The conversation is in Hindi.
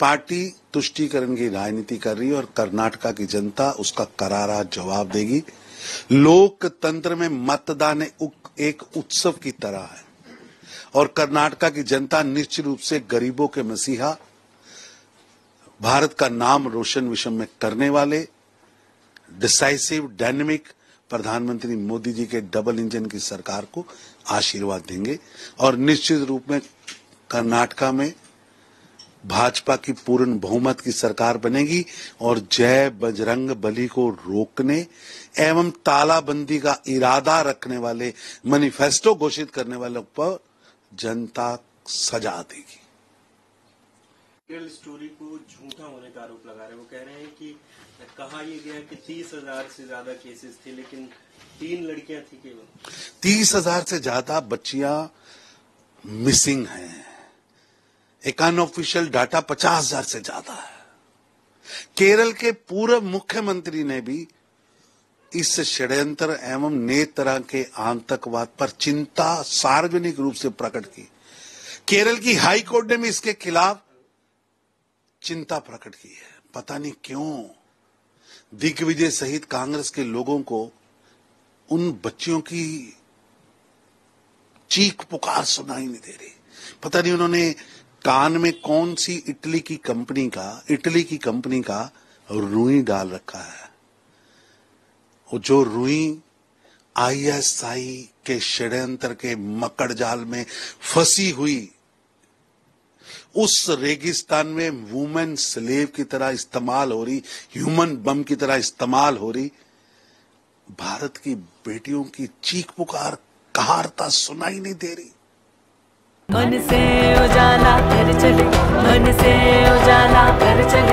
पार्टी तुष्टीकरण की राजनीति कर रही है और कर्नाटका की जनता उसका करारा जवाब देगी। लोकतंत्र में मतदान एक उत्सव की तरह है और कर्नाटका की जनता निश्चित रूप से गरीबों के मसीहा, भारत का नाम रोशन विश्व में करने वाले डिसाइसिव डायनेमिक प्रधानमंत्री मोदी जी के डबल इंजन की सरकार को आशीर्वाद देंगे और निश्चित रूप में कर्नाटका में भाजपा की पूर्ण बहुमत की सरकार बनेगी और जय बजरंग बली को रोकने एवं तालाबंदी का इरादा रखने वाले, मैनिफेस्टो घोषित करने वालों पर जनता सजा देगी। केरल स्टोरी को झूठा होने का आरोप लगा रहे हैं। वो कह रहे हैं कि कहा यह गया कि 30,000 से ज्यादा केसेस थे लेकिन 3 लड़कियां थी केवल। 30,000 से ज्यादा बच्चियां मिसिंग हैं। एक अनऑफिशियल डाटा 50,000 से ज्यादा है। केरल के पूर्व मुख्यमंत्री ने भी इस षड्यंत्र एवं नए तरह के आतंकवाद पर चिंता सार्वजनिक रूप से प्रकट की। केरल की हाई कोर्ट ने भी इसके खिलाफ चिंता प्रकट की है। पता नहीं क्यों दिग्विजय सहित कांग्रेस के लोगों को उन बच्चियों की चीख पुकार सुनाई नहीं दे रही। पता नहीं उन्होंने कान में कौन सी इटली की कंपनी का रुई डाल रखा है और जो रुई आईएसआई के षड्यंत्र के मकड़ जाल में फंसी हुई उस रेगिस्तान में वुमेन स्लेव की तरह इस्तेमाल हो रही, ह्यूमन बम की तरह इस्तेमाल हो रही, भारत की बेटियों की चीख पुकार कहारता सुनाई नहीं दे रही। मन से उजाला कर चले, मन से उजाला कर चले।